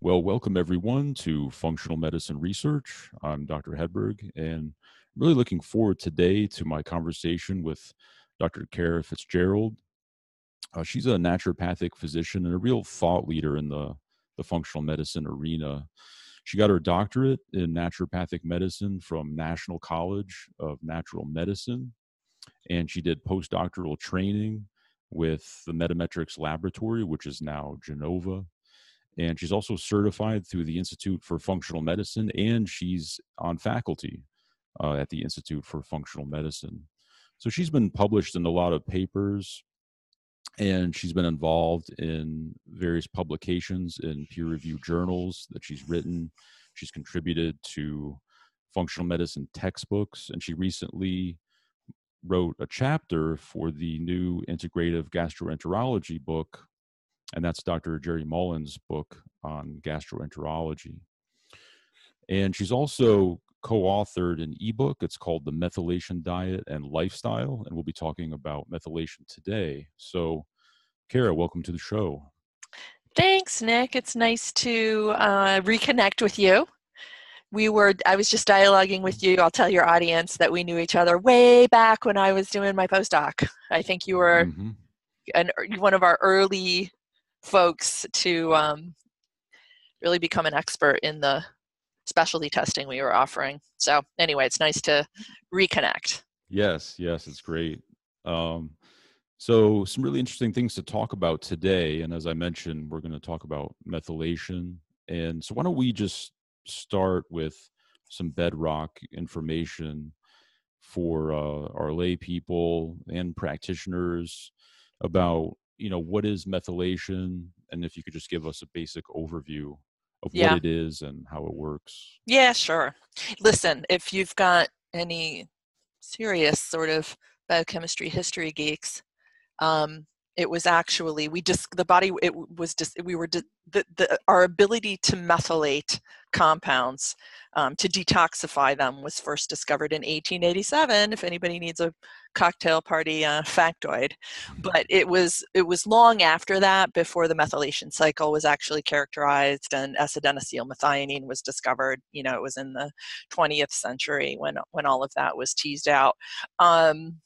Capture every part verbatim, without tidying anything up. Well, welcome everyone to Functional Medicine Research. I'm Doctor Hedberg, and I'm really looking forward today to my conversation with Doctor Kara Fitzgerald. Uh, she's a naturopathic physician and a real thought leader in the, the functional medicine arena. She got her doctorate in naturopathic medicine from National College of Natural Medicine, and she did postdoctoral training with the Metametrics Laboratory, which is now Genova. And she's also certified through the Institute for Functional Medicine, and she's on faculty uh, at the Institute for Functional Medicine. So she's been published in a lot of papers, and she's been involved in various publications in peer-reviewed journals that she's written. She's contributed to functional medicine textbooks, and she recently wrote a chapter for the new Integrative Gastroenterology book, and that's Doctor Jerry Mullins' book on gastroenterology. And she's also co-authored an ebook. It's called The Methylation Diet and Lifestyle, and we'll be talking about methylation today. So, Kara, welcome to the show. Thanks, Nick. It's nice to uh, reconnect with you. We were, I was just dialoguing with you. I'll tell your audience that we knew each other way back when I was doing my postdoc. I think you were mm-hmm. an, one of our early folks to um, really become an expert in the specialty testing we were offering. So anyway, it's nice to reconnect. Yes, yes, it's great. Um, so some really interesting things to talk about today. And as I mentioned, we're going to talk about methylation. And so why don't we just start with some bedrock information for uh, our lay people and practitioners about, you know, what is methylation, and if you could just give us a basic overview of yeah. what it is and how it works. Yeah, sure. Listen, if you've got any serious sort of biochemistry history geeks, um, it was actually we just the body. It was just we were the, the our ability to methylate compounds um, to detoxify them was first discovered in eighteen eighty-seven. If anybody needs a cocktail party uh, factoid, but it was it was long after that before the methylation cycle was actually characterized and S adenosylmethionine was discovered. You know, it was in the twentieth century when when all of that was teased out. Um,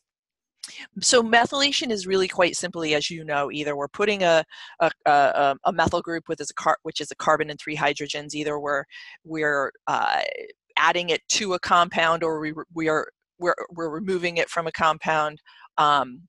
So methylation is really quite simply, as you know, either we're putting a a, a, a methyl group with a car, which is a carbon and three hydrogens. Either we're we're uh, adding it to a compound, or we we are we're we're removing it from a compound, um,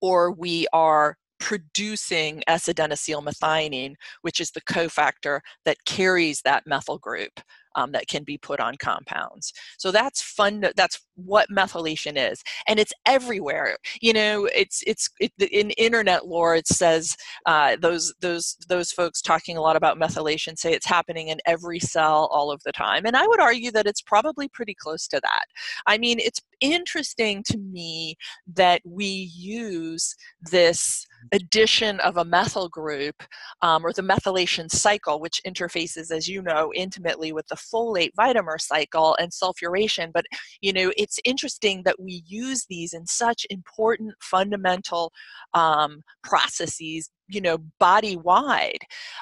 or we are producing S adenosylmethionine, which is the cofactor that carries that methyl group. Um, that can be put on compounds. So that's fun. That's what methylation is, and it's everywhere. You know, it's it's it, in internet lore. It says uh, those those those folks talking a lot about methylation say it's happening in every cell all of the time, and I would argue that it's probably pretty close to that. I mean, it's interesting to me that we use this addition of a methyl group um, or the methylation cycle, which interfaces, as you know, intimately with the folate vitamer cycle and sulfuration. But, you know, it's interesting that we use these in such important fundamental um, processes, you know, body-wide.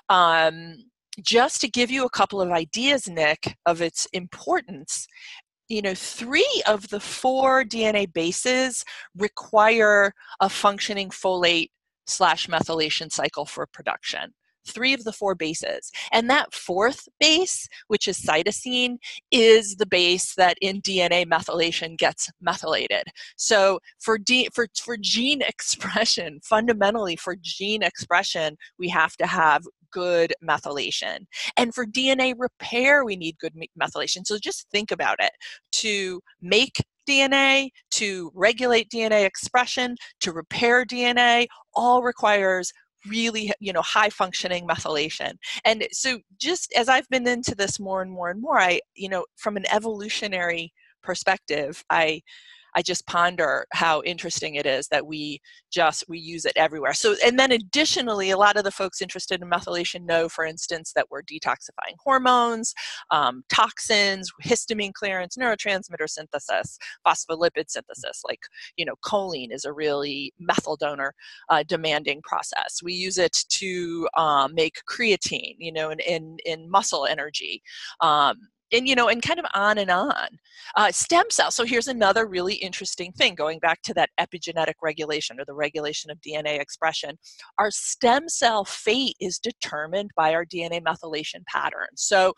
Um, just to give you a couple of ideas, Nick, of its importance, you know, three of the four D N A bases require a functioning folate slash methylation cycle for production. Three of the four bases. And that fourth base, which is cytosine, is the base that in D N A methylation gets methylated. So for, D, for, for gene expression, fundamentally for gene expression, we have to have good methylation. And for D N A repair, we need good methylation. So just think about it. To make D N A, to regulate D N A expression, to repair D N A, all requires really, you know, high functioning methylation. And so just as I've been into this more and more and more, I, you know, from an evolutionary perspective, I, I just ponder how interesting it is that we just, we use it everywhere. So, and then additionally, a lot of the folks interested in methylation know, for instance, that we're detoxifying hormones, um, toxins, histamine clearance, neurotransmitter synthesis, phospholipid synthesis, like, you know, choline is a really methyl donor uh, demanding process. We use it to um, make creatine, you know, in, in, in muscle energy. Um, And, you know, and kind of on and on. Uh, stem cells. So here's another really interesting thing, going back to that epigenetic regulation or the regulation of D N A expression. Our stem cell fate is determined by our D N A methylation pattern. So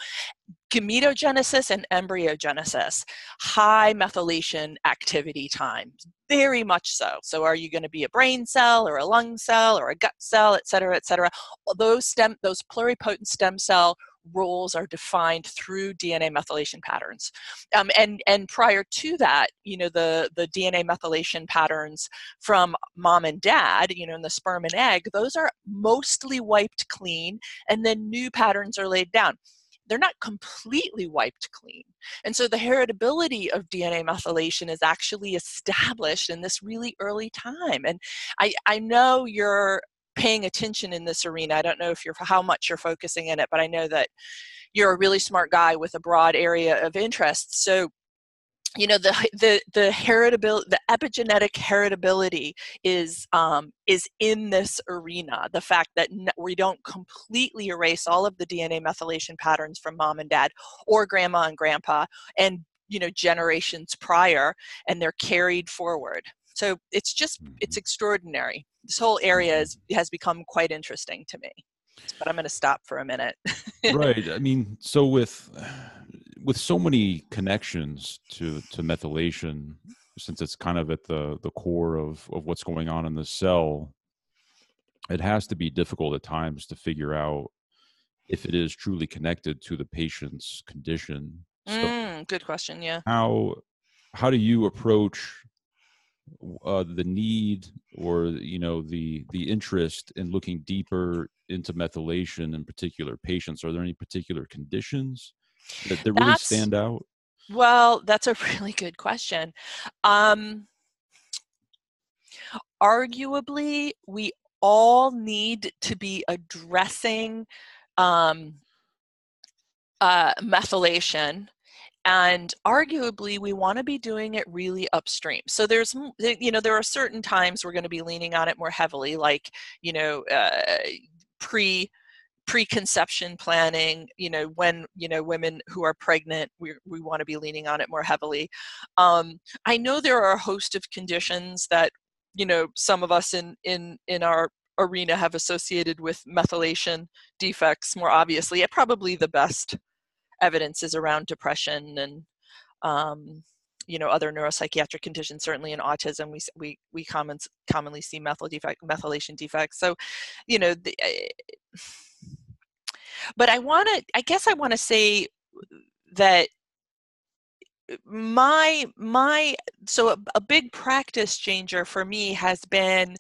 gametogenesis and embryogenesis, high methylation activity times, very much so. So are you going to be a brain cell or a lung cell or a gut cell, et cetera, et cetera? Those, stem, those pluripotent stem cell roles are defined through D N A methylation patterns. Um, and, and prior to that, you know, the, the D N A methylation patterns from mom and dad, you know, in the sperm and egg, those are mostly wiped clean, and then new patterns are laid down. They're not completely wiped clean. And so the heritability of D N A methylation is actually established in this really early time. And I, I know you're paying attention in this arena. I don't know if you're how much you're focusing in it, but I know that you're a really smart guy with a broad area of interest. So, you know, the the the heritability, the epigenetic heritability is um, is in this arena. The fact that we don't completely erase all of the D N A methylation patterns from mom and dad or grandma and grandpa and, you know, generations prior, and they're carried forward. So it's just, it's extraordinary. This whole area is, has become quite interesting to me, but I'm going to stop for a minute. Right. I mean, so with, with so many connections to, to methylation, since it's kind of at the, the core of, of what's going on in the cell, it has to be difficult at times to figure out if it is truly connected to the patient's condition. So mm, good question. Yeah. How, how do you approach Uh, the need, or, you know, the the interest in looking deeper into methylation in particular patients? Are there any particular conditions that, that really stand out? Well, that's a really good question. Um, arguably, we all need to be addressing um, uh, methylation. And arguably, we want to be doing it really upstream. So there's, you know, there are certain times we're going to be leaning on it more heavily, like, you know, uh, pre, preconception planning, you know, when, you know, women who are pregnant, we, we want to be leaning on it more heavily. Um, I know there are a host of conditions that, you know, some of us in, in, in our arena have associated with methylation defects more obviously. It probably the best evidence is around depression and, um, you know, other neuropsychiatric conditions. Certainly in autism, we we we common, commonly see methyl defect, methylation defects. So, you know, the, I, but I want to, I guess I want to say that my, my, so a, a big practice changer for me has been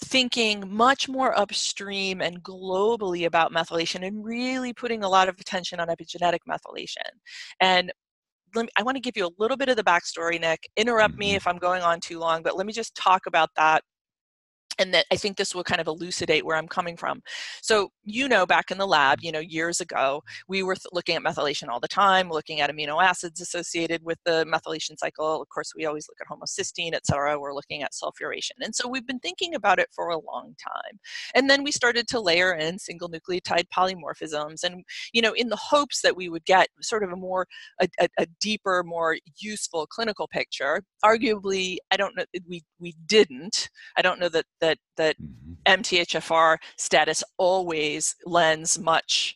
thinking much more upstream and globally about methylation, and really putting a lot of attention on epigenetic methylation. And let me, I want to give you a little bit of the backstory, Nick. Interrupt me if I'm going on too long, but let me just talk about that. And that I think this will kind of elucidate where I'm coming from. So, you know, back in the lab, you know, years ago, we were looking at methylation all the time, looking at amino acids associated with the methylation cycle. Of course, we always look at homocysteine, et cetera. We're looking at sulfuration. And so we've been thinking about it for a long time. And then we started to layer in single nucleotide polymorphisms, and, you know, in the hopes that we would get sort of a more, a, a, a deeper, more useful clinical picture. Arguably, I don't know, we, we didn't. I don't know that, that that that M T H F R status always lends much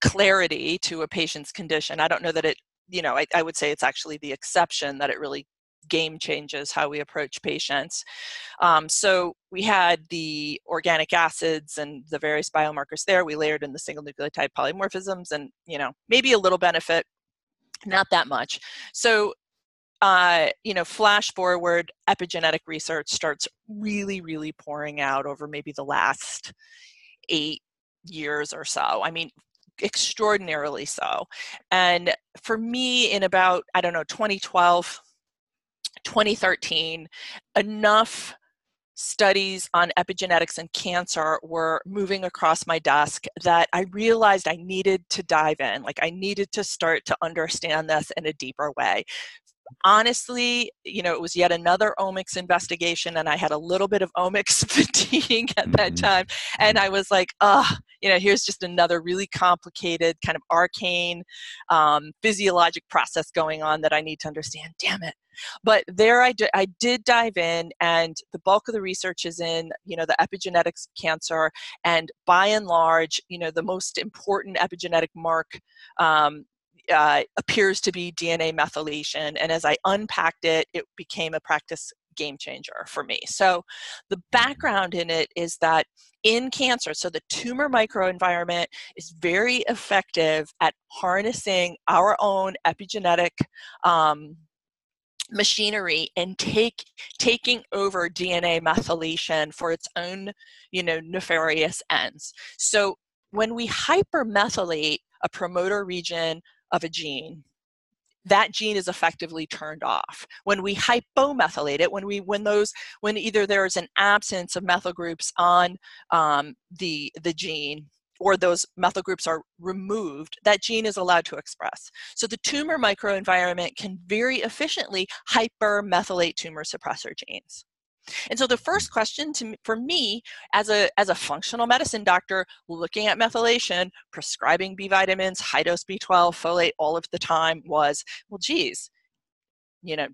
clarity to a patient's condition. I don't know that it, you know, I, I would say it's actually the exception that it really game changes how we approach patients. Um, so we had the organic acids and the various biomarkers there. We layered in the single nucleotide polymorphisms and, you know, maybe a little benefit, not that much. So Uh, you know, flash forward, epigenetic research starts really, really pouring out over maybe the last eight years or so. I mean, extraordinarily so. And for me, in about, I don't know, twenty twelve, twenty thirteen, enough studies on epigenetics and cancer were moving across my desk that I realized I needed to dive in. Like, I needed to start to understand this in a deeper way. Honestly, you know, it was yet another omics investigation, and I had a little bit of omics fatigue at that time. And I was like, oh, you know, here's just another really complicated kind of arcane um, physiologic process going on that I need to understand. Damn it. But there I, d- I did dive in, and the bulk of the research is in, you know, the epigenetics of cancer. And by and large, you know, the most important epigenetic mark um, Uh, appears to be D N A methylation. And as I unpacked it, it became a practice game changer for me. So the background in it is that in cancer, so the tumor microenvironment is very effective at harnessing our own epigenetic um, machinery and take taking over D N A methylation for its own, you know, nefarious ends. So when we hypermethylate a promoter region of a gene, that gene is effectively turned off. When we hypomethylate it, when we when those when either there is an absence of methyl groups on um, the the gene, or those methyl groups are removed, that gene is allowed to express. So the tumor microenvironment can very efficiently hypermethylate tumor suppressor genes. And so the first question to, for me as a, as a functional medicine doctor, looking at methylation, prescribing B vitamins, high-dose B twelve, folate all of the time was, well, geez, you know,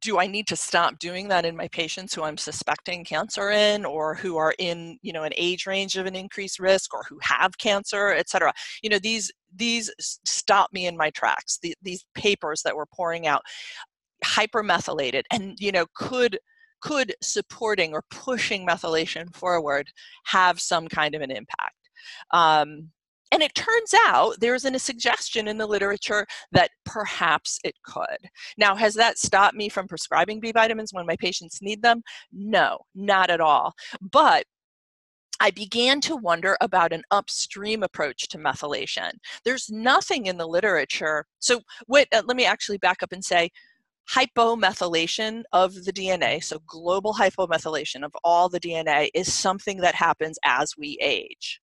do I need to stop doing that in my patients who I'm suspecting cancer in, or who are in, you know, an age range of an increased risk, or who have cancer, et cetera? You know, these, these stopped me in my tracks, the, these papers that were pouring out, hypermethylated, and, you know, could... could supporting or pushing methylation forward have some kind of an impact? Um, and it turns out there's a suggestion in the literature that perhaps it could. Now, has that stopped me from prescribing B vitamins when my patients need them? No, not at all. But I began to wonder about an upstream approach to methylation. There's nothing in the literature. So wait, uh, let me actually back up and say, hypomethylation of the D N A, so global hypomethylation of all the D N A, is something that happens as we age.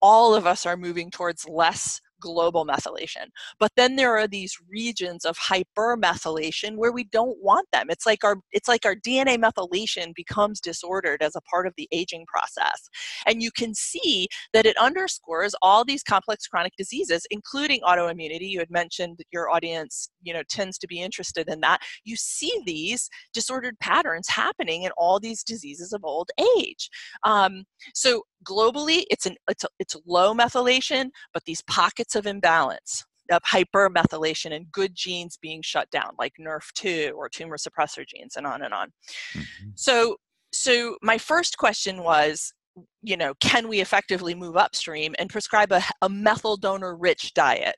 All of us are moving towards less global methylation. But then there are these regions of hypermethylation where we don't want them. It's like our it's like our D N A methylation becomes disordered as a part of the aging process. And you can see that it underscores all these complex chronic diseases, including autoimmunity. You had mentioned that your audience, you know, tends to be interested in that. You see these disordered patterns happening in all these diseases of old age. Um, so globally, it's an it's, a, it's low methylation, but these pockets of imbalance, of hypermethylation and good genes being shut down, like N R F two or tumor suppressor genes, and on and on. Mm-hmm. So, so my first question was, you know, can we effectively move upstream and prescribe a, a methyl donor-rich diet?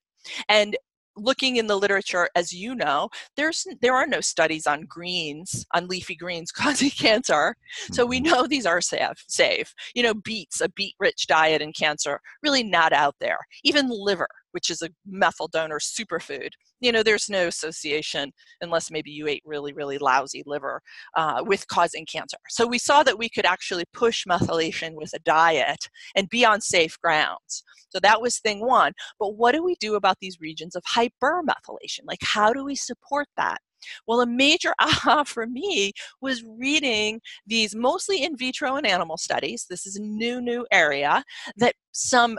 And looking in the literature, as you know, there's there are no studies on greens, on leafy greens causing cancer. So we know these are safe. safe. You know, beets, a beet-rich diet in cancer, really not out there. Even liver, which is a methyl donor superfood, you know, there's no association, unless maybe you ate really, really lousy liver, uh, with causing cancer. So we saw that we could actually push methylation with a diet and be on safe grounds. So that was thing one. But what do we do about these regions of hypermethylation? Like, how do we support that? Well, a major aha for me was reading these mostly in vitro and animal studies. This is a new, new area that some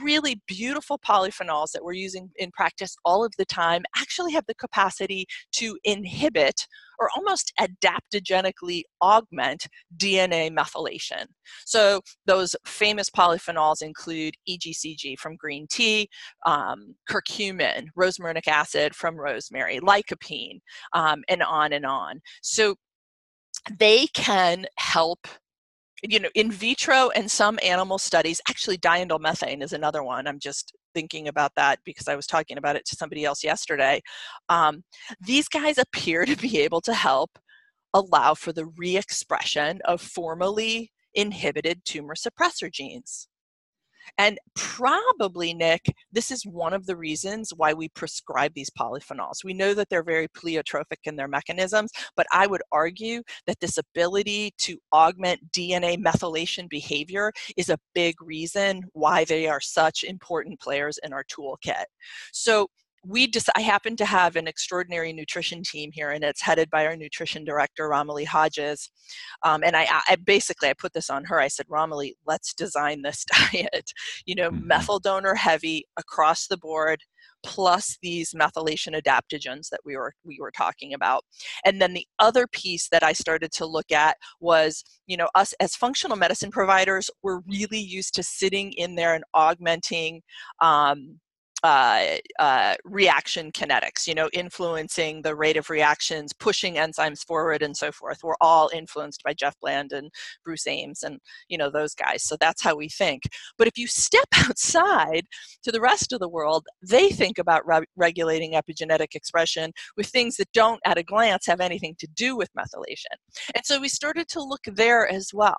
really beautiful polyphenols that we're using in practice all of the time actually have the capacity to inhibit or almost adaptogenically augment D N A methylation. So those famous polyphenols include E G C G from green tea, um, curcumin, rosmarinic acid from rosemary, lycopene, um, and on and on. So they can help, you know, in vitro and some animal studies. Actually, diindolylmethane is another one. I'm just thinking about that because I was talking about it to somebody else yesterday. Um, these guys appear to be able to help allow for the re-expression of formerly inhibited tumor suppressor genes. And probably, Nick, this is one of the reasons why we prescribe these polyphenols. We know that they're very pleiotropic in their mechanisms, but I would argue that this ability to augment D N A methylation behavior is a big reason why they are such important players in our toolkit. So we just, I happen to have an extraordinary nutrition team here, and it's headed by our nutrition director, Romilly Hodges. Um, and I, I basically, I put this on her. I said, Romilly, let's design this diet, you know, methyl donor heavy across the board, plus these methylation adaptogens that we were, we were talking about. And then the other piece that I started to look at was, you know, us as functional medicine providers, we're really used to sitting in there and augmenting, um, Uh, uh, reaction kinetics, you know, influencing the rate of reactions, pushing enzymes forward and so forth. We're all influenced by Jeff Bland and Bruce Ames and, you know, those guys. So that's how we think. But if you step outside to the rest of the world, they think about re- regulating epigenetic expression with things that don't at a glance have anything to do with methylation. And so we started to look there as well.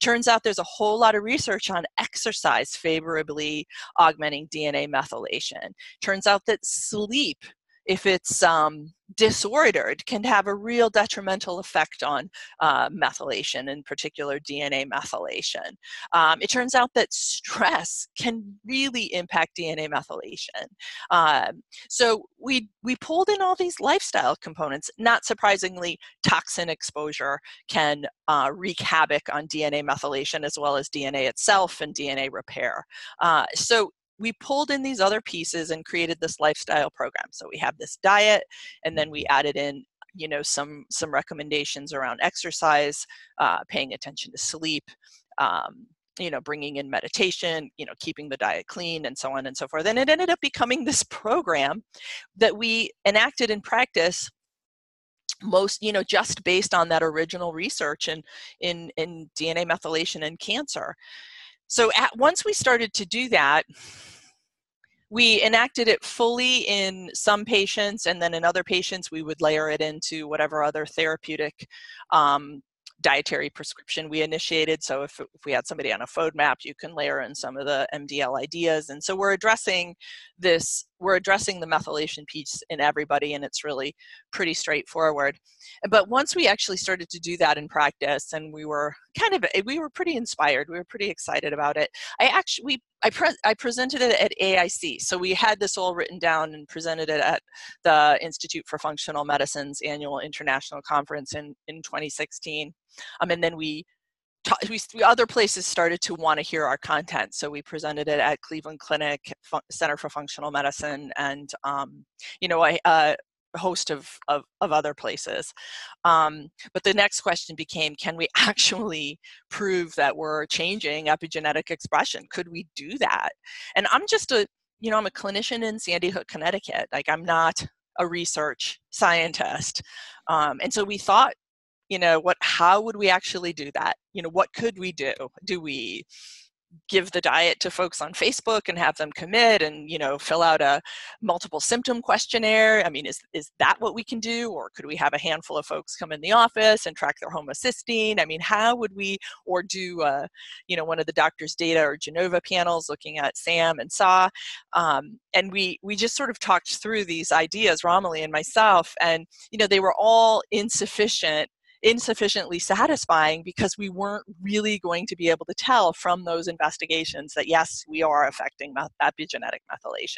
Turns out there's a whole lot of research on exercise favorably augmenting D N A methylation. Turns out that sleep, if it's um, disordered, can have a real detrimental effect on uh, methylation, in particular D N A methylation. Um, it turns out that stress can really impact D N A methylation. Um, so we, we pulled in all these lifestyle components. Not surprisingly, toxin exposure can uh, wreak havoc on D N A methylation as well as D N A itself and D N A repair. Uh, so we pulled in these other pieces and created this lifestyle program. So we have this diet, and then we added in, you know, some some recommendations around exercise, uh, paying attention to sleep, um, you know, bringing in meditation, you know, keeping the diet clean, and so on and so forth. And it ended up becoming this program that we enacted in practice. Most, you know, just based on that original research in in in D N A methylation and cancer. So at, once we started to do that, we enacted it fully in some patients, and then in other patients, we would layer it into whatever other therapeutic um, dietary prescription we initiated. So if, if we had somebody on a FODMAP, you can layer in some of the M D L ideas. And so we're addressing this, we're addressing the methylation piece in everybody, and it's really pretty straightforward. But once we actually started to do that in practice, and we were kind of, we were pretty inspired, we were pretty excited about it. I actually, we, I, pre- I presented it at A I C. So we had this all written down and presented it at the Institute for Functional Medicine's annual international conference in, in twenty sixteen. Um, and then we, ta- we, other places started to want to hear our content. So we presented it at Cleveland Clinic, Fun- Center for Functional Medicine, and, um, you know, I, uh, host of, of, of other places. Um, but the next question became, can we actually prove that we're changing epigenetic expression? Could we do that? And I'm just a, you know, I'm a clinician in Sandy Hook, Connecticut. Like, I'm not a research scientist. Um, and so we thought, you know, what, how would we actually do that? You know, what could we do? Do we give the diet to folks on Facebook and have them commit and, you know, fill out a multiple symptom questionnaire? I mean, is is that what we can do? Or could we have a handful of folks come in the office and track their homocysteine? I mean, how would we, or do, uh, you know, one of the doctor's data or Genova panels looking at SAM and S A. Um, and we, we just sort of talked through these ideas, Romilly and myself, and, you know, they were all insufficient insufficiently satisfying, because we weren't really going to be able to tell from those investigations that, yes, we are affecting meth- epigenetic methylation.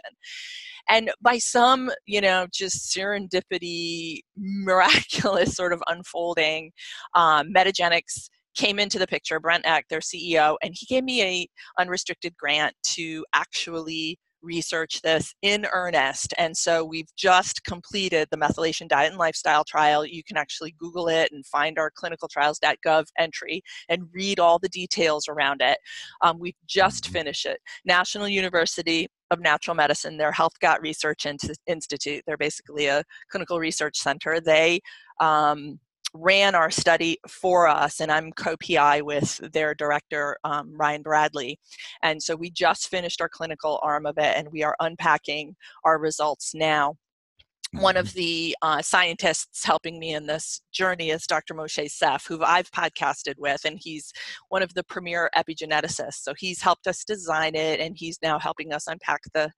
And by some, you know, just serendipity, miraculous sort of unfolding, um, Metagenics came into the picture, Brent Eck, their C E O, and he gave me a unrestricted grant to actually research this in earnest. And so we've just completed the methylation diet and lifestyle trial. You can actually Google it and find our clinical trials dot gov entry and read all the details around it. Um, we've just finished it. National University of Natural Medicine, their Health Gut Research Institute, they're basically a clinical research center. They um, ran our study for us, and I'm co-P I with their director, um, Ryan Bradley. And so we just finished our clinical arm of it, and we are unpacking our results now. One of the uh, scientists helping me in this journey is Doctor Moshe Seff, who I've podcasted with, and he's one of the premier epigeneticists. So he's helped us design it, and he's now helping us unpack the,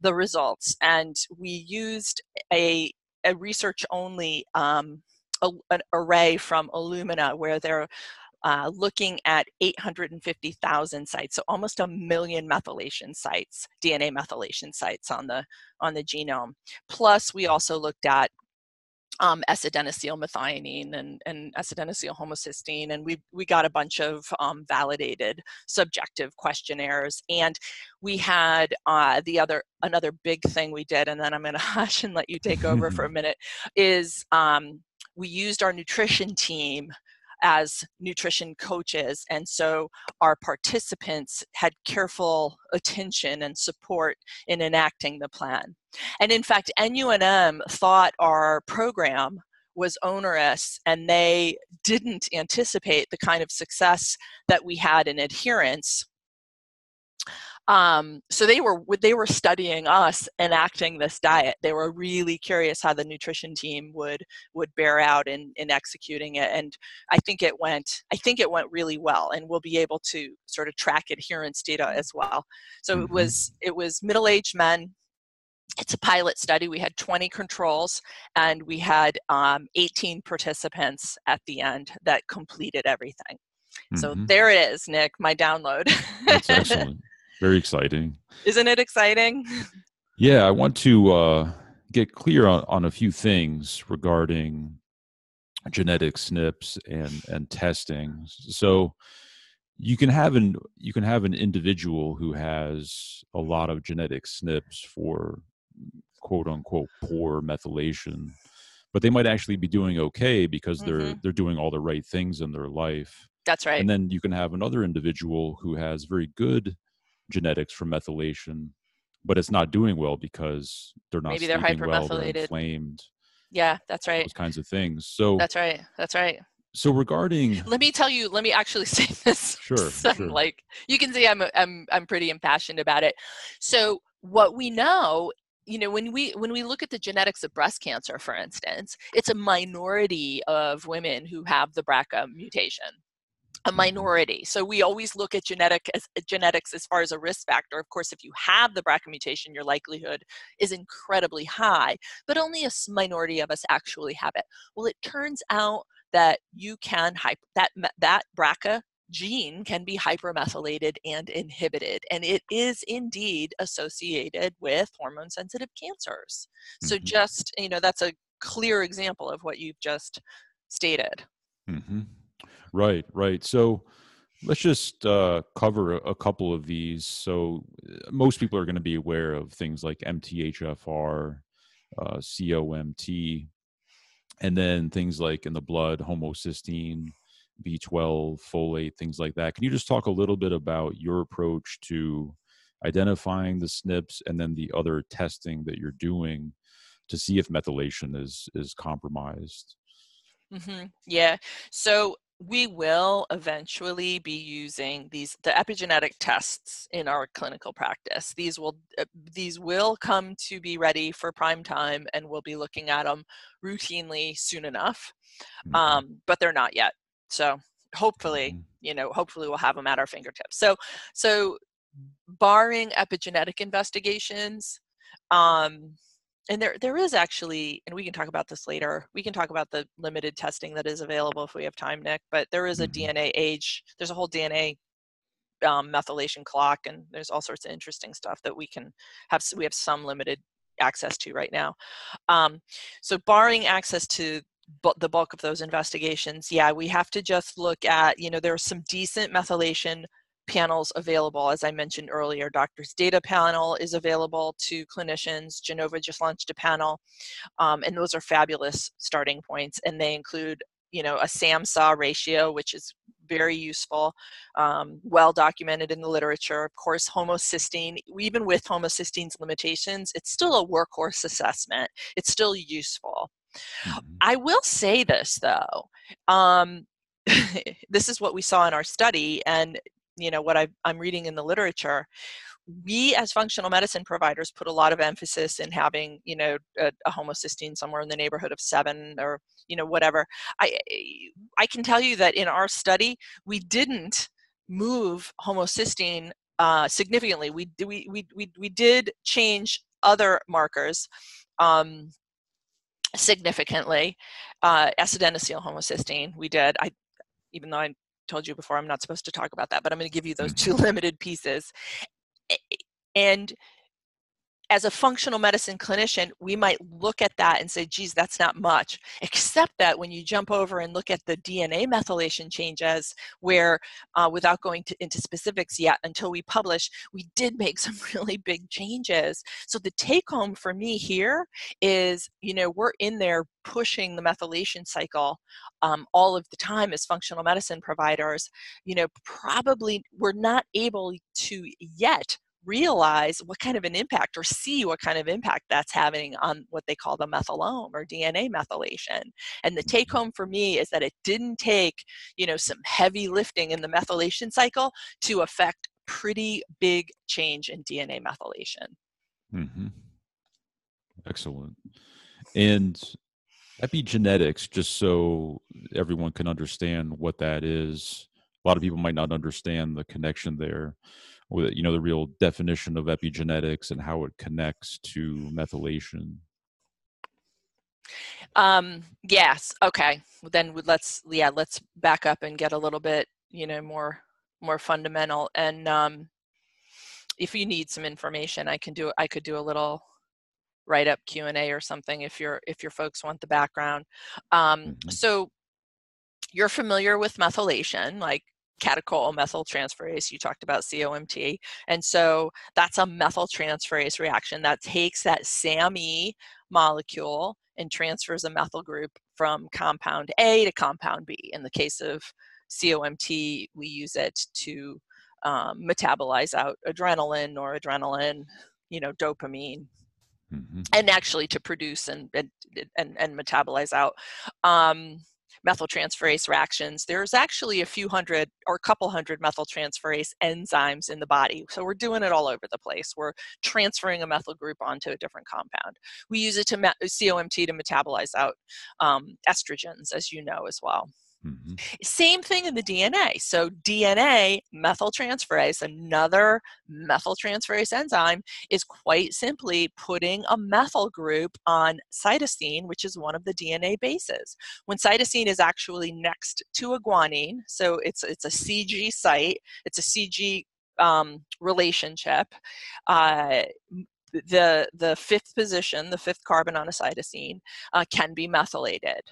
the results. And we used a, a research-only um, a, an array from Illumina, where they're uh, looking at eight hundred fifty thousand sites, so almost a million methylation sites, D N A methylation sites on the on the genome. Plus, we also looked at um, S-adenosylmethionine and, and S-adenosyl homocysteine, and we, we got a bunch of um, validated subjective questionnaires. And we had uh, the other, another big thing we did, and then I'm going to hush and let you take over for a minute, is um, we used our nutrition team as nutrition coaches. And so our participants had careful attention and support in enacting the plan. And in fact, N U N M thought our program was onerous, and they didn't anticipate the kind of success that we had in adherence. Um, so they were they were studying us enacting this diet. They were really curious how the nutrition team would would bear out in, in executing it. And I think it went I think it went really well. And we'll be able to sort of track adherence data as well. So mm-hmm. it was it was middle-aged men. It's a pilot study. We had twenty controls, and we had um, eighteen participants at the end that completed everything. Mm-hmm. So there it is, Nick, my download. That's excellent. Very exciting. Isn't it exciting? Yeah, I want to uh, get clear on, on a few things regarding genetic S N Ps and, and testing. So you can have an you can have an individual who has a lot of genetic S N Ps for quote unquote poor methylation, but they might actually be doing okay because mm-hmm. they're they're doing all the right things in their life. That's right. And then you can have another individual who has very good genetics for methylation, but it's not doing well because they're not maybe they're hypermethylated, well, they're inflamed. Yeah, that's right. Those kinds of things. So that's right. That's right. So regarding, let me tell you. Let me actually say this. Sure. So, sure. Like you can see, I'm I'm I'm pretty impassioned about it. So what we know, you know, when we when we look at the genetics of breast cancer, for instance, it's a minority of women who have the B R C A mutation. A minority. So we always look at genetic as, genetics as far as a risk factor. Of course, if you have the B R C A mutation, your likelihood is incredibly high, but only a minority of us actually have it. Well, it turns out that you can, that, that B R C A gene can be hypermethylated and inhibited, and it is indeed associated with hormone-sensitive cancers. So mm-hmm. just, you know, that's a clear example of what you've just stated. Mm-hmm. Right, right. So let's just uh, cover a, a couple of these. So most people are going to be aware of things like M T H F R, uh, C O M T, and then things like in the blood, homocysteine, B twelve, folate, things like that. Can you just talk a little bit about your approach to identifying the S N Ps and then the other testing that you're doing to see if methylation is is compromised? Mm-hmm. Yeah. So we will eventually be using these the epigenetic tests in our clinical practice. These will these will come to be ready for prime time, and we'll be looking at them routinely soon enough. Um, but they're not yet. So hopefully, you know, hopefully we'll have them at our fingertips. So so barring epigenetic investigations, um, and there, there is actually, and we can talk about this later, we can talk about the limited testing that is available if we have time, Nick, but there is a mm-hmm. D N A age, there's a whole D N A um, methylation clock, and there's all sorts of interesting stuff that we can have, we have some limited access to right now. Um, so barring access to bu- the bulk of those investigations, yeah, we have to just look at, you know, there are some decent methylation panels available. As I mentioned earlier, Doctor's Data Panel is available to clinicians. Genova just launched a panel, um, and those are fabulous starting points. And they include, you know, a SAM-S A ratio, which is very useful, um, well documented in the literature. Of course, homocysteine, even with homocysteine's limitations, it's still a workhorse assessment. It's still useful. Mm-hmm. I will say this, though. Um, this is what we saw in our study, and you know, what I've, I'm reading in the literature, we as functional medicine providers put a lot of emphasis in having, you know, a, a homocysteine somewhere in the neighborhood of seven or, you know, whatever. I, I can tell you that in our study, we didn't move homocysteine uh, significantly. We, we, we, we, we did change other markers um, significantly. Uh, S-adenosyl homocysteine, we did. I, even though I told you before I'm not supposed to talk about that, but I'm going to give you those two limited pieces. And as a functional medicine clinician, we might look at that and say, geez, that's not much, except that when you jump over and look at the D N A methylation changes, where uh, without going to, into specifics yet until we publish, we did make some really big changes. So the take home for me here is, you know, we're in there pushing the methylation cycle um, all of the time as functional medicine providers. You know, probably we're not able to yet realize what kind of an impact, or see what kind of impact that's having on what they call the methylome or D N A methylation. And the take home for me is that it didn't take, you know, some heavy lifting in the methylation cycle to affect pretty big change in D N A methylation. Mm-hmm. Excellent. And epigenetics, just so everyone can understand what that is. A lot of people might not understand the connection there. With, you know, the real definition of epigenetics and how it connects to methylation. Um, yes. Okay. Well, then let's, yeah, let's back up and get a little bit, you know, more, more fundamental. And um, if you need some information, I can do, I could do a little write-up Q and A or something if you're, if your folks want the background. Um, mm-hmm. So you're familiar with methylation, like catechol-methyltransferase, you talked about C O M T. And so that's a methyltransferase reaction that takes that SAMe molecule and transfers a methyl group from compound A to compound B. In the case of C O M T, we use it to um, metabolize out adrenaline, noradrenaline, you know, dopamine, mm-hmm. and actually to produce and, and, and, and metabolize out. Um, methyltransferase reactions, there's actually a few hundred or a couple hundred methyltransferase enzymes in the body. So we're doing it all over the place. We're transferring a methyl group onto a different compound. We use it to C O M T to metabolize out um, estrogens, as you know, as well. Mm-hmm. Same thing in the D N A. So D N A methyltransferase, another methyltransferase enzyme, is quite simply putting a methyl group on cytosine, which is one of the D N A bases. When cytosine is actually next to a guanine, so it's, it's a C G site, it's a C G um, relationship, uh, the, the fifth position, the fifth carbon on a cytosine, uh, can be methylated.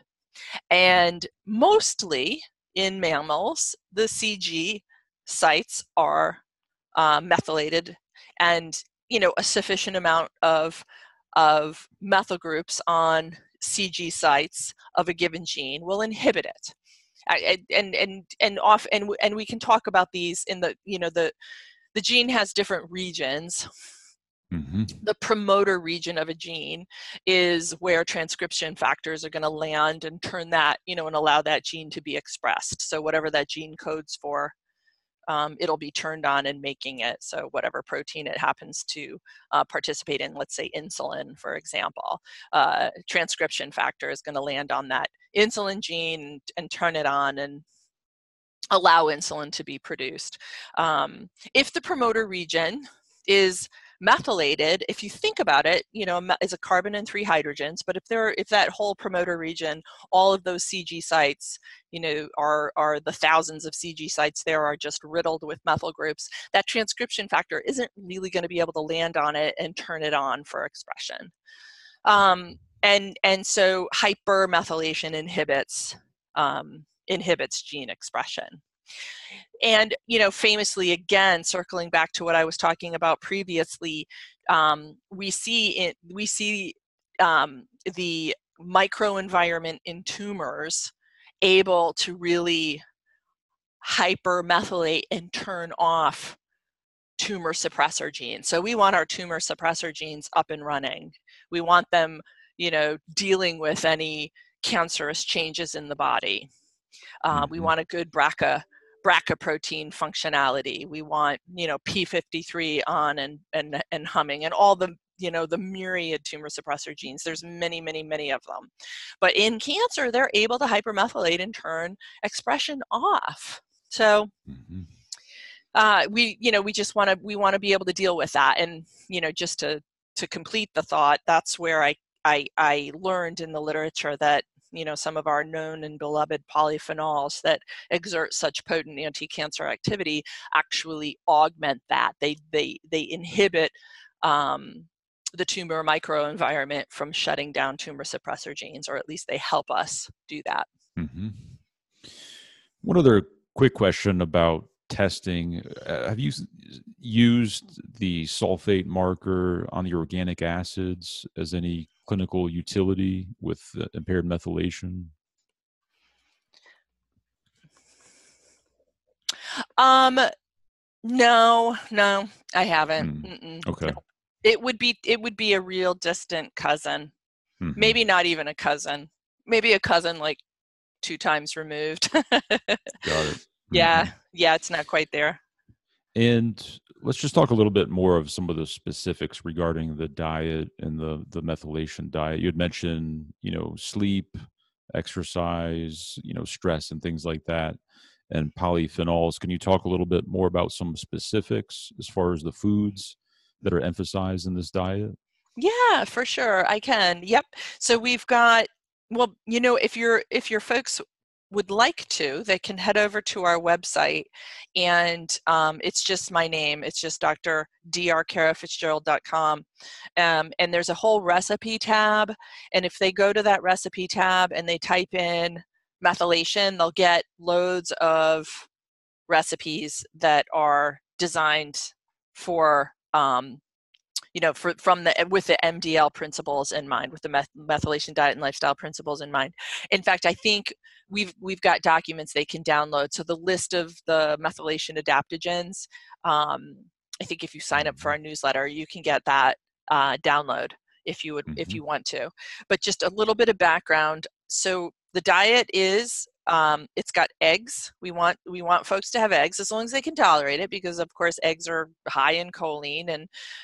And mostly in mammals, the C G sites are uh, methylated, and, you know, a sufficient amount of, of methyl groups on C G sites of a given gene will inhibit it. I, and, and, and, off, and, and we can talk about these in the, you know, the, the gene has different regions. Mm-hmm. The promoter region of a gene is where transcription factors are going to land and turn that, you know, and allow that gene to be expressed. So whatever that gene codes for, um, it'll be turned on and making it. So whatever protein it happens to uh, participate in, let's say insulin, for example, uh, transcription factor is going to land on that insulin gene and, and turn it on and allow insulin to be produced. Um, if the promoter region is methylated, if you think about it, you know, is a carbon and three hydrogens, but if there, if that whole promoter region, all of those C G sites, you know, are, are the thousands of C G sites there are just riddled with methyl groups, that transcription factor isn't really going to be able to land on it and turn it on for expression. Um, and, and so hypermethylation inhibits, um, inhibits gene expression. And, you know, famously, again, circling back to what I was talking about previously, um, we see it, we see um, the microenvironment in tumors able to really hypermethylate and turn off tumor suppressor genes. So we want our tumor suppressor genes up and running. We want them, you know, dealing with any cancerous changes in the body. Uh, we want a good B R C A B R C A protein functionality. We want, you know, P fifty-three on and, and, and humming, and all the, you know, the myriad tumor suppressor genes. There's many, many, many of them. But in cancer, they're able to hypermethylate and turn expression off. So mm-hmm. uh, we, you know, we just want to, we want to be able to deal with that. And, you know, just to, to complete the thought, that's where I, I, I learned in the literature that, you know, some of our known and beloved polyphenols that exert such potent anti-cancer activity actually augment that. They, they, they inhibit um, the tumor microenvironment from shutting down tumor suppressor genes, or at least they help us do that. Mm-hmm. One other quick question about testing. Uh, have you used the sulfate marker on the organic acids as any clinical utility with uh, impaired methylation? Um, no, no, I haven't. Mm, okay. No. It would be, it would be a real distant cousin. Mm-hmm. Maybe not even a cousin, maybe a cousin like two times removed. Got it. Yeah. Mm-hmm. Yeah. It's not quite there. And let's just talk a little bit more of some of the specifics regarding the diet and the, the methylation diet. You had mentioned, you know, sleep, exercise, you know, stress and things like that, and polyphenols. Can you talk a little bit more about some specifics as far as the foods that are emphasized in this diet? Yeah, for sure. I can. Yep. So we've got, well, you know, if you're, if your folks would like to, they can head over to our website, and um, it's just my name. It's just D R Kara Fitzgerald dot com. Um, and there's a whole recipe tab. And if they go to that recipe tab and they type in methylation, they'll get loads of recipes that are designed for Um, you know, for, from the, with the M D L principles in mind, with the meth- methylation diet and lifestyle principles in mind. In fact, I think we've, we've got documents they can download. So the list of the methylation adaptogens, um, I think if you sign up for our newsletter, you can get that uh, download if you would, mm-hmm. if you want to. But just a little bit of background. So the diet is, Um, it's got eggs. We want we want folks to have eggs as long as they can tolerate it, because of course eggs are high in choline, and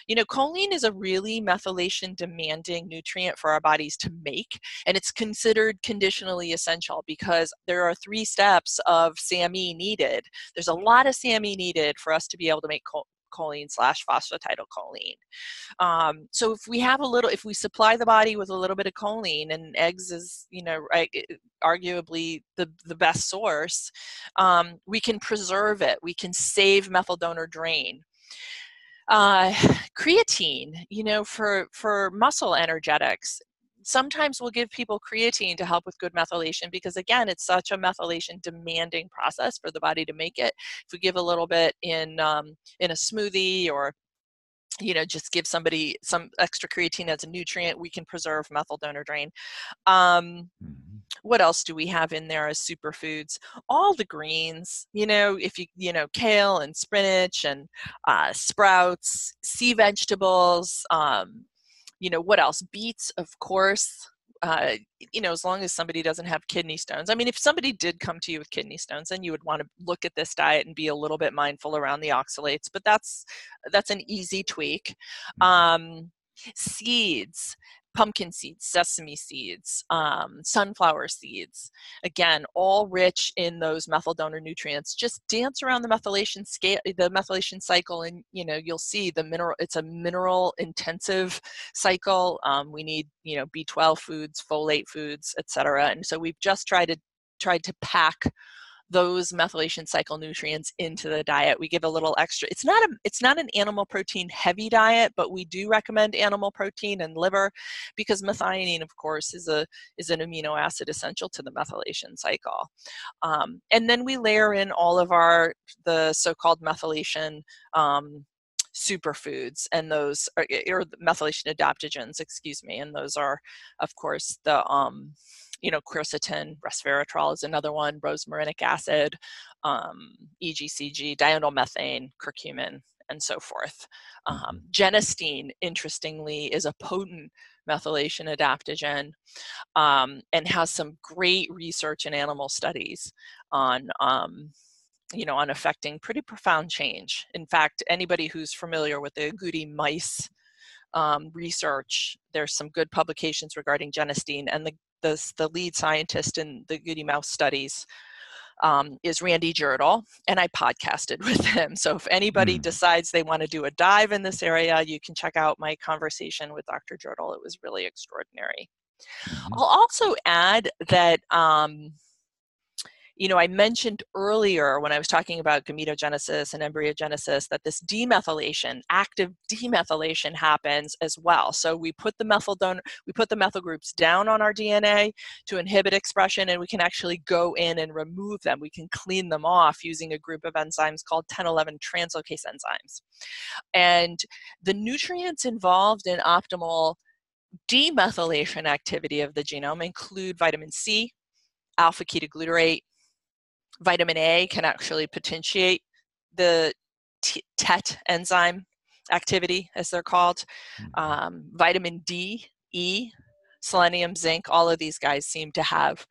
you know choline is a really methylation demanding nutrient for our bodies to make, and it's considered conditionally essential because there are three steps of SAMe needed. There's a lot of SAMe needed for us to be able to make chol- choline slash phosphatidylcholine. Um, so if we have a little, if we supply the body with a little bit of choline, and eggs is, you know, arguably the, the best source, um, we can preserve it. We can save methyl donor drain. Uh, creatine, you know, for, for muscle energetics. Sometimes we'll give people creatine to help with good methylation because, again, it's such a methylation-demanding process for the body to make it. If we give a little bit in um, in a smoothie, or you know, just give somebody some extra creatine as a nutrient, we can preserve methyl donor drain. Um, what else do we have in there as superfoods? All the greens, you know, if you, you know, kale and spinach and uh, sprouts, sea vegetables. Um, You know, what else? Beets, of course, uh, you know, as long as somebody doesn't have kidney stones. I mean, if somebody did come to you with kidney stones, then you would want to look at this diet and be a little bit mindful around the oxalates, but that's, that's an easy tweak. Um, seeds, pumpkin seeds, sesame seeds, um, sunflower seeds, again, all rich in those methyl donor nutrients. Just dance around the methylation scale, the methylation cycle, and you know, you'll see the mineral, it's a mineral intensive cycle. Um, we need, you know, B twelve foods, folate foods, et cetera. And so we've just tried to, tried to pack those methylation cycle nutrients into the diet. We give a little extra. It's not a, it's not an animal protein heavy diet, but we do recommend animal protein and liver, because methionine, of course, is a is an amino acid essential to the methylation cycle. Um, and then we layer in all of our the so-called methylation um, superfoods, and those or, or methylation adaptogens, excuse me, and those are, of course, the um, you know, quercetin, resveratrol is another one, rosmarinic acid, um, E G C G, diindolylmethane, curcumin, and so forth. Um, genistein, interestingly, is a potent methylation adaptogen, um, and has some great research in animal studies on um, you know, on affecting pretty profound change. In fact, anybody who's familiar with the agouti mice um, research, there's some good publications regarding genistein, and the, the, the lead scientist in the agouti mouse studies um, is Randy Jirtle, and I podcasted with him. So if anybody mm. decides they want to do a dive in this area, you can check out my conversation with Doctor Jirtle. It was really extraordinary. Mm-hmm. I'll also add that, um, you know, I mentioned earlier when I was talking about gametogenesis and embryogenesis that this demethylation, active demethylation, happens as well. So we put the methyl donor, we put the methyl groups down on our D N A to inhibit expression, and we can actually go in and remove them. We can clean them off using a group of enzymes called ten eleven translocase enzymes. And the nutrients involved in optimal demethylation activity of the genome include vitamin C, alpha-ketoglutarate. Vitamin A can actually potentiate the T E T enzyme activity, as they're called. Um, vitamin D, E, selenium, zinc, all of these guys seem to have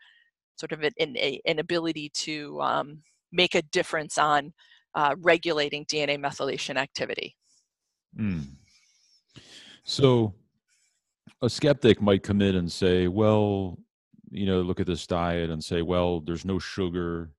sort of an, an, an ability to um, make a difference on uh, regulating D N A methylation activity. Mm. So a skeptic might come in and say, well, you know, look at this diet and say, well, there's no sugar,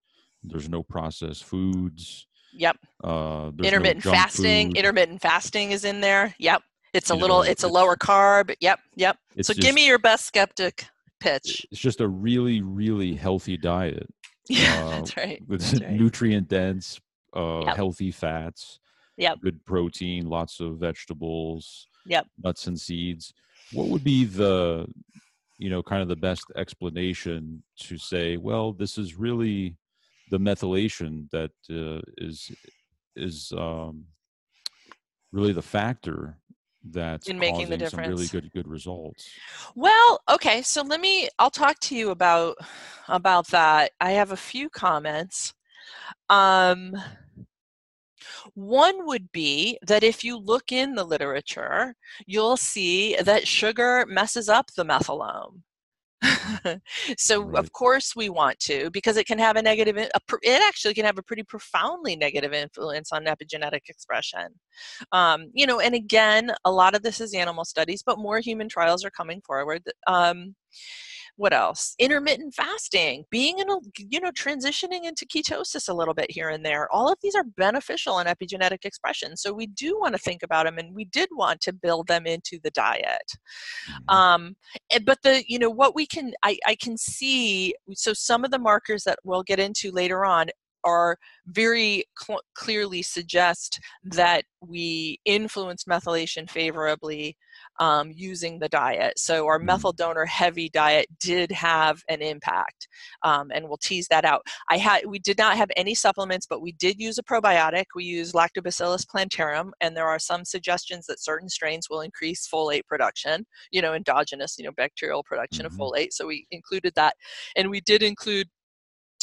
there's no processed foods. Yep. Uh, intermittent no fasting. Food. Intermittent fasting is in there. Yep. It's a you little, know, it's, it's a lower carb. Yep. Yep. So just, give me your best skeptic pitch. It's just a really, really healthy diet. Yeah, uh, that's right. With that's right. nutrient dense, uh, yep. healthy fats, yep. good protein, lots of vegetables, yep. nuts and seeds. What would be the, you know, kind of the best explanation to say, well, this is really the methylation that uh, is is um, really the factor that's in making the difference. Some really good good results. Well, okay, so let me. I'll talk to you about about that. I have a few comments. Um, One would be that if you look in the literature, you'll see that sugar messes up the methylome. So, right. of course, we want to, because it can have a negative, a, it actually can have a pretty profoundly negative influence on epigenetic expression. Um, you know, and again, a lot of this is animal studies, but more human trials are coming forward. Um, What else? Intermittent fasting, being in a, you know, transitioning into ketosis a little bit here and there. All of these are beneficial in epigenetic expression. So we do want to think about them, and we did want to build them into the diet. Mm-hmm. Um, but the, you know, what we can, I, I can see, so some of the markers that we'll get into later on are very cl- clearly suggest that we influence methylation favorably um, using the diet. So our methyl donor heavy diet did have an impact, um, and we'll tease that out. I had we did not have any supplements, but we did use a probiotic. We used Lactobacillus plantarum, and there are some suggestions that certain strains will increase folate production, you know, endogenous, you know, bacterial production mm-hmm. of folate. So we included that, and we did include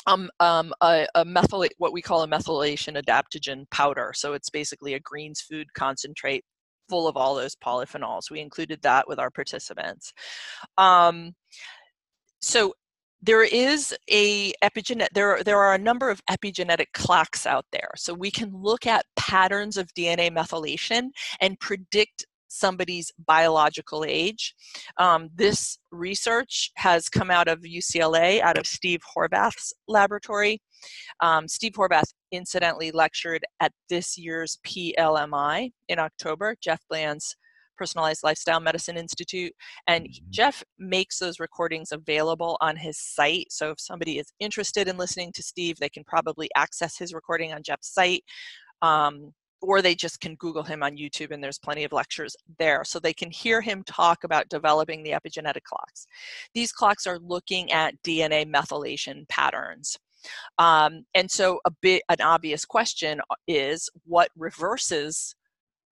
Um, um, a, a methylate, what we call a methylation adaptogen powder. So it's basically a greens food concentrate full of all those polyphenols. We included that with our participants. Um, so there is a epigenetic, there, there are a number of epigenetic clocks out there. So we can look at patterns of D N A methylation and predict somebody's biological age. Um, this research has come out of U C L A, out of Steve Horvath's laboratory. Um, Steve Horvath incidentally lectured at this year's P L M I in October, Jeff Bland's Personalized Lifestyle Medicine Institute. And Jeff makes those recordings available on his site. So if somebody is interested in listening to Steve, they can probably access his recording on Jeff's site. Um, Or they just can Google him on YouTube, and there's plenty of lectures there. So they can hear him talk about developing the epigenetic clocks. These clocks are looking at D N A methylation patterns. Um, and so a bit, an obvious question is, what reverses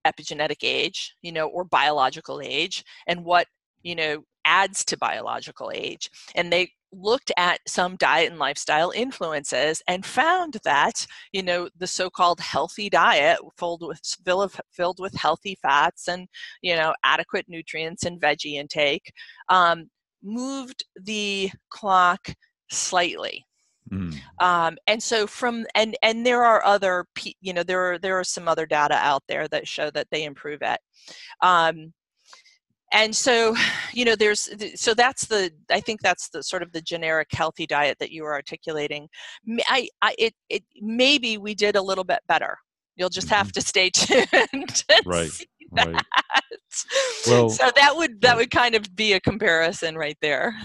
epigenetic age, you know, or biological age, and what, you know, adds to biological age? And they looked at some diet and lifestyle influences and found that, you know, the so-called healthy diet filled with, filled with healthy fats and, you know, adequate nutrients and veggie intake um, moved the clock slightly. Mm. Um, and so from, and, and there are other, you know, there are, there are some other data out there that show that they improve it. Um, and so, you know, there's, so that's the, I think that's the sort of the generic healthy diet that you were articulating. I, I, it, it, maybe we did a little bit better. You'll just have mm-hmm. to stay tuned. To right. See that. Right. Well, so that would, that would kind of be a comparison right there.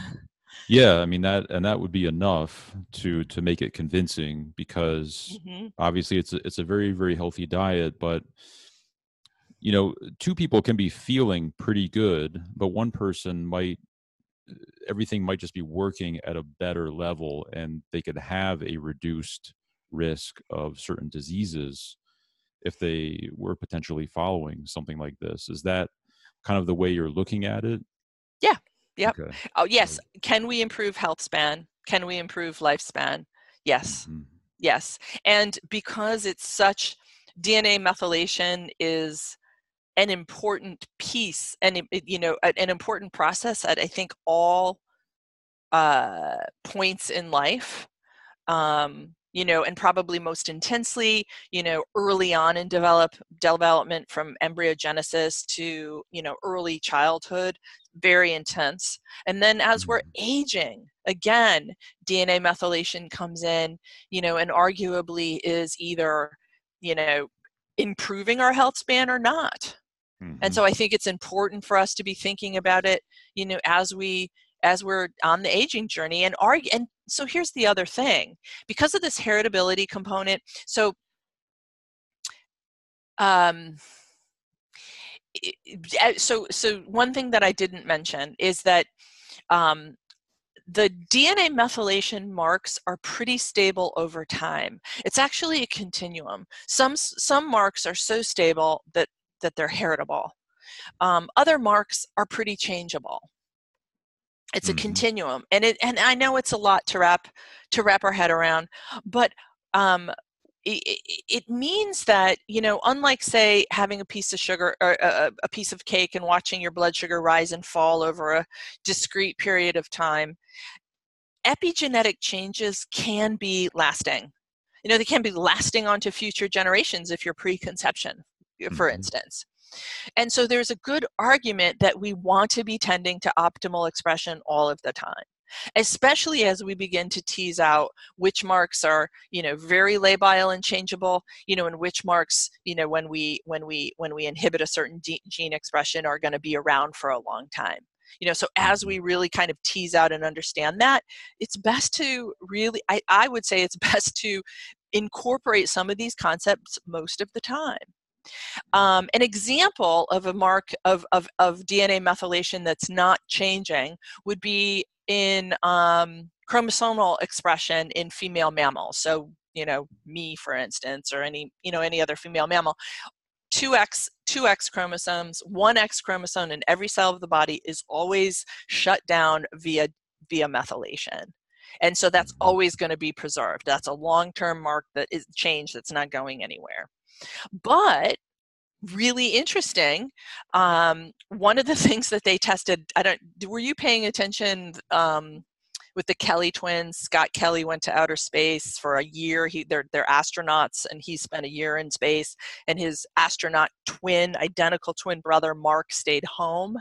Yeah, I mean that, and that would be enough to to make it convincing, because mm-hmm. obviously it's a, it's a very very healthy diet, but you know, two people can be feeling pretty good, but one person might, everything might just be working at a better level, and they could have a reduced risk of certain diseases if they were potentially following something like this. Is that kind of the way you're looking at it? Yeah. Yep. Okay. Oh, yes. Can we improve health span? Can we improve lifespan? Yes. Mm-hmm. Yes. And because it's such, D N A methylation is an important piece, and, you know, an important process at, I think, all uh, points in life, um, you know, and probably most intensely, you know, early on in develop, development, from embryogenesis to, you know, early childhood. Very intense. And then as we're aging, again, D N A methylation comes in, you know, and arguably is either, you know, improving our health span or not. Mm-hmm. And so I think it's important for us to be thinking about it, you know, as we, as we're on the aging journey. And argue, and so here's the other thing, because of this heritability component. So, um, So, so one thing that I didn't mention is that um, the D N A methylation marks are pretty stable over time. It's actually a continuum. Some some marks are so stable that that they're heritable. Um, other marks are pretty changeable. It's mm-hmm. a continuum, and it and I know it's a lot to wrap to wrap our head around, but. Um, It means that, you know, unlike, say, having a piece of sugar or a piece of cake and watching your blood sugar rise and fall over a discrete period of time, epigenetic changes can be lasting. You know, they can be lasting onto future generations if you're preconception, for instance. And so there's a good argument that we want to be tending to optimal expression all of the time, especially as we begin to tease out which marks are, you know, very labile and changeable, you know, and which marks, you know, when we, when we, when we inhibit a certain de- gene expression are going to be around for a long time. You know, so as we really kind of tease out and understand that, it's best to really, I, I would say it's best to incorporate some of these concepts most of the time. Um, an example of a mark of, of, of D N A methylation that's not changing would be in um, chromosomal expression in female mammals. So, you know, me, for instance, or any, you know, any other female mammal, two X, two X chromosomes, one X chromosome in every cell of the body is always shut down via, via methylation. And so that's always going to be preserved. That's a long-term mark that is change that's not going anywhere. But really interesting. Um, one of the things that they tested, I don't, were you paying attention um, with the Kelly twins? Scott Kelly went to outer space for a year. He, they're, they're astronauts, and he spent a year in space, and his astronaut twin, identical twin brother, Mark, stayed home.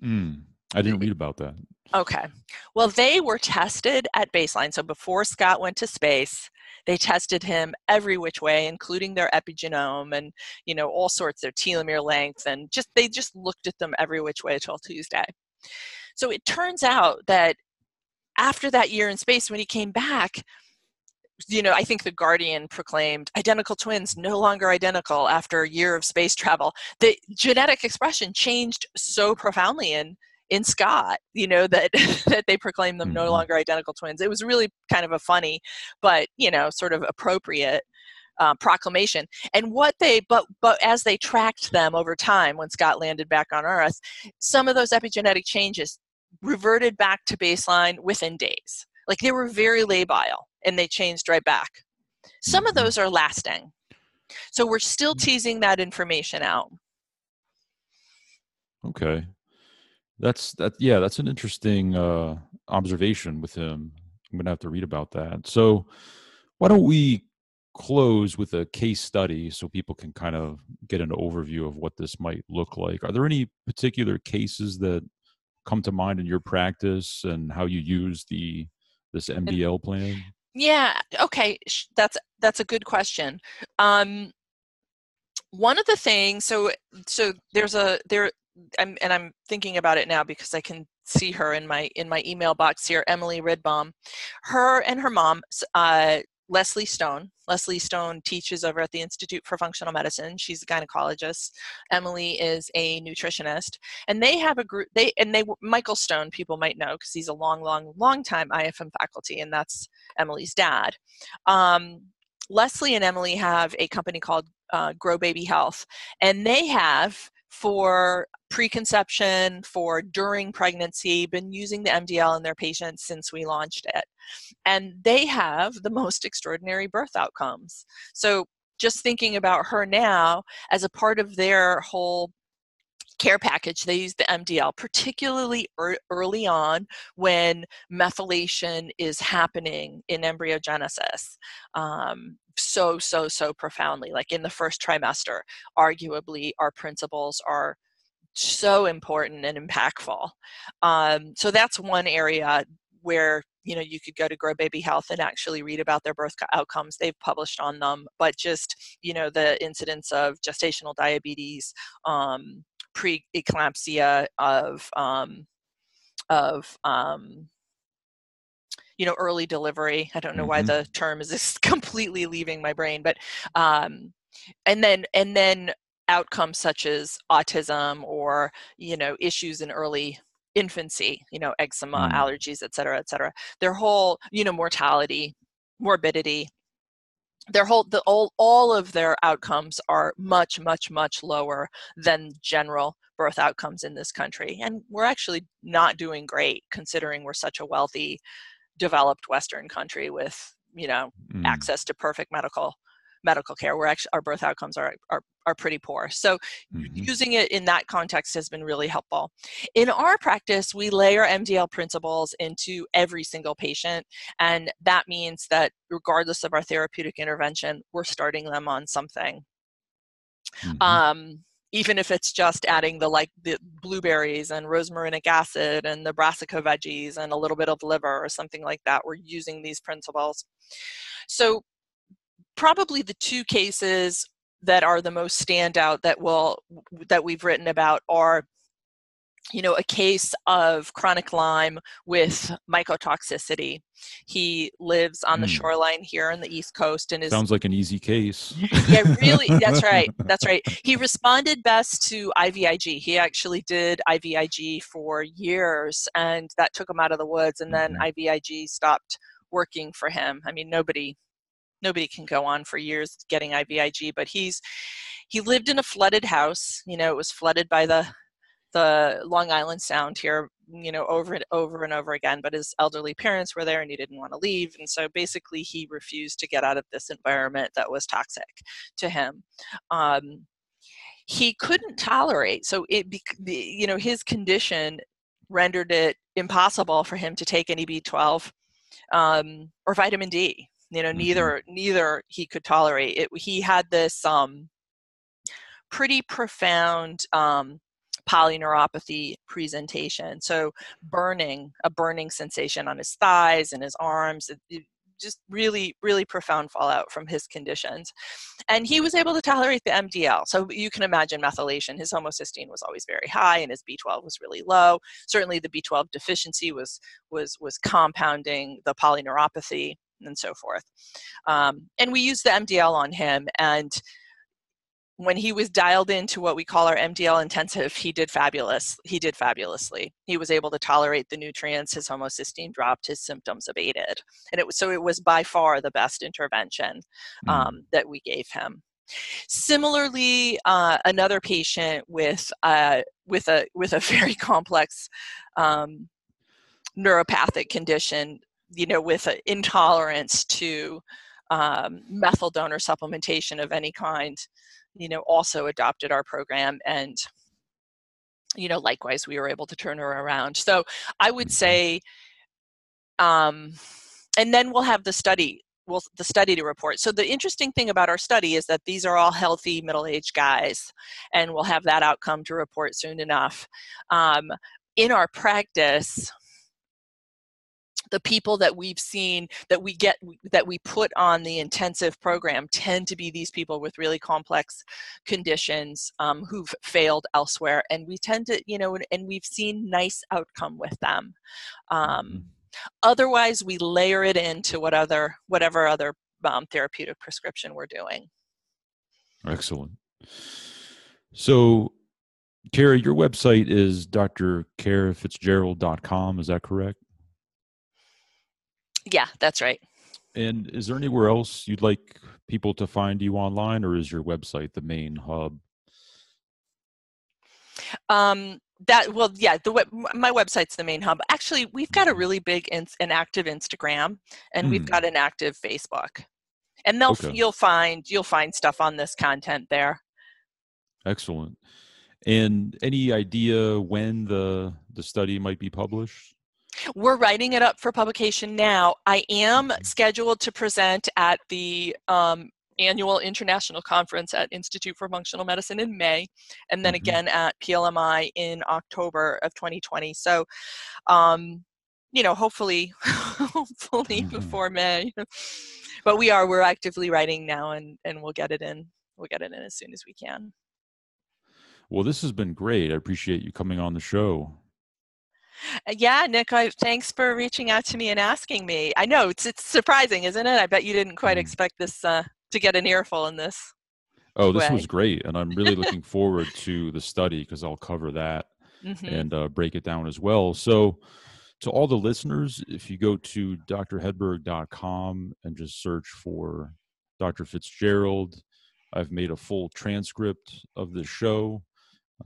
Mm, I didn't read about that. Okay. Well, they were tested at baseline. So before Scott went to space, they tested him every which way, including their epigenome and, you know, all sorts, their telomere length, and just, they just looked at them every which way till Tuesday. So it turns out that after that year in space, when he came back, you know, I think the Guardian proclaimed identical twins no longer identical after a year of space travel. The genetic expression changed so profoundly in in Scott, you know, that, that they proclaimed them no longer identical twins. It was really kind of a funny, but, you know, sort of appropriate uh, proclamation. And what they, but, but as they tracked them over time, when Scott landed back on Earth, some of those epigenetic changes reverted back to baseline within days. Like, they were very labile and they changed right back. Some of those are lasting. So we're still teasing that information out. Okay. That's that. Yeah, that's an interesting uh, observation with him, I'm going to have to read about that. So why don't we close with a case study so people can kind of get an overview of what this might look like. Are there any particular cases that come to mind in your practice and how you use the this M D L plan? Yeah, okay, that's that's a good question. Um, one of the things, so so there's a there, I'm, and I'm thinking about it now because I can see her in my in my email box here, Emily Ridbaum, her and her mom. Uh, Leslie Stone. Leslie Stone teaches over at the Institute for Functional Medicine. She's a gynecologist. Emily is a nutritionist, and they have a group. They and they Michael Stone, people might know because he's a long, long, long time I F M faculty, and that's Emily's dad. Um, Leslie and Emily have a company called uh, Grow Baby Health, and they have for preconception, for during pregnancy, been using the M D L in their patients since we launched it. And they have the most extraordinary birth outcomes. So just thinking about her now, as a part of their whole care package, they use the M D L, particularly early on when methylation is happening in embryogenesis. Um, so, so, so profoundly, like in the first trimester, arguably our principles are so important and impactful. Um, so that's one area where, you know, you could go to Grow Baby Health and actually read about their birth outcomes. They've published on them, but just, you know, the incidence of gestational diabetes, um, pre-eclampsia, of um, of um, you know, early delivery. I don't know mm-hmm. why the term is just completely leaving my brain, but um, and then and then outcomes such as autism or, you know, issues in early infancy, you know, eczema, mm-hmm. allergies, et cetera, et cetera. Their whole, you know, mortality, morbidity. Their whole, the, all, all of their outcomes are much, much, much lower than general birth outcomes in this country. And we're actually not doing great considering we're such a wealthy, developed Western country with, you know, mm. access to perfect medical medical care. We're actually, our birth outcomes are, are, are pretty poor. So mm-hmm. using it in that context has been really helpful. In our practice, we layer M D L principles into every single patient. And that means that regardless of our therapeutic intervention, we're starting them on something. Mm-hmm. Um, even if it's just adding the like the blueberries and rosmarinic acid and the brassica veggies and a little bit of liver or something like that, we're using these principles. So probably the two cases that are the most standout that will that we've written about are, you know, a case of chronic Lyme with mycotoxicity. He lives on mm. the shoreline here on the East Coast, and is sounds like an easy case. Yeah, really. That's right. That's right. He responded best to I V I G. He actually did I V I G for years, and that took him out of the woods. And then mm. I V I G stopped working for him. I mean, nobody. Nobody can go on for years getting I V I G, but he's he lived in a flooded house. You know, it was flooded by the the Long Island Sound here, you know, over and over and over again. But his elderly parents were there and he didn't want to leave. And so basically he refused to get out of this environment that was toxic to him. Um, he couldn't tolerate. So, it, you know, his condition rendered it impossible for him to take any B twelve um, or vitamin D. You know, neither neither he could tolerate it. He had this um, pretty profound um, polyneuropathy presentation. So burning, a burning sensation on his thighs and his arms, it, just really, really profound fallout from his conditions. And he was able to tolerate the M D L. So you can imagine methylation. His homocysteine was always very high and his B twelve was really low. Certainly the B twelve deficiency was, was, was compounding the polyneuropathy and so forth. Um, and we used the M D L on him. And when he was dialed into what we call our M D L intensive, he did fabulous. He did fabulously. He was able to tolerate the nutrients. His homocysteine dropped. His symptoms abated. And it was, so it was by far the best intervention um, mm. that we gave him. Similarly, uh, another patient with uh, with a with a very complex um, neuropathic condition, you know, with an intolerance to um, methyl donor supplementation of any kind, you know, also adopted our program. And, you know, likewise, we were able to turn her around. So I would say um, and then we'll have the study, we'll, the study to report. So the interesting thing about our study is that these are all healthy middle-aged guys, and we'll have that outcome to report soon enough. Um, in our practice, the people that we've seen that we get that we put on the intensive program tend to be these people with really complex conditions um, who've failed elsewhere, and we tend to, you know, and, and we've seen nice outcome with them. Um, otherwise, we layer it into what other whatever other um, therapeutic prescription we're doing. Excellent. So, Kara, your website is D R kara fitzgerald dot com. Is that correct? Yeah, that's right. And is there anywhere else you'd like people to find you online, or is your website the main hub? Um, that well, yeah, the web, my website's the main hub. Actually, we've got a really big and an active Instagram, and mm. we've got an active Facebook, and they'll okay. you'll find you'll find stuff on this content there. Excellent. And any idea when the the study might be published? We're writing it up for publication now. I am scheduled to present at the um, annual international conference at Institute for Functional Medicine in May, and then mm-hmm. again at P L M I in October of twenty twenty. So, um, you know, hopefully, hopefully mm-hmm. before May. But we are, we're actively writing now, and, and we'll get it in. We'll get it in as soon as we can. Well, this has been great. I appreciate you coming on the show. Yeah, Nick, I, thanks for reaching out to me and asking me. I know, it's it's surprising, isn't it? I bet you didn't quite expect this uh, to get an earful in this Oh, this way. Was great. And I'm really looking forward to the study, because I'll cover that mm-hmm. and uh, break it down as well. So to all the listeners, if you go to D R hedberg dot com and just search for Doctor Fitzgerald, I've made a full transcript of the show.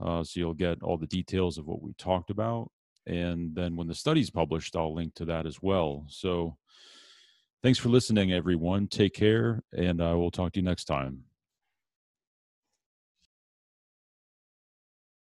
Uh, so you'll get all the details of what we talked about. And then when the study's published, I'll link to that as well. So thanks for listening, everyone. Take care, and I will talk to you next time.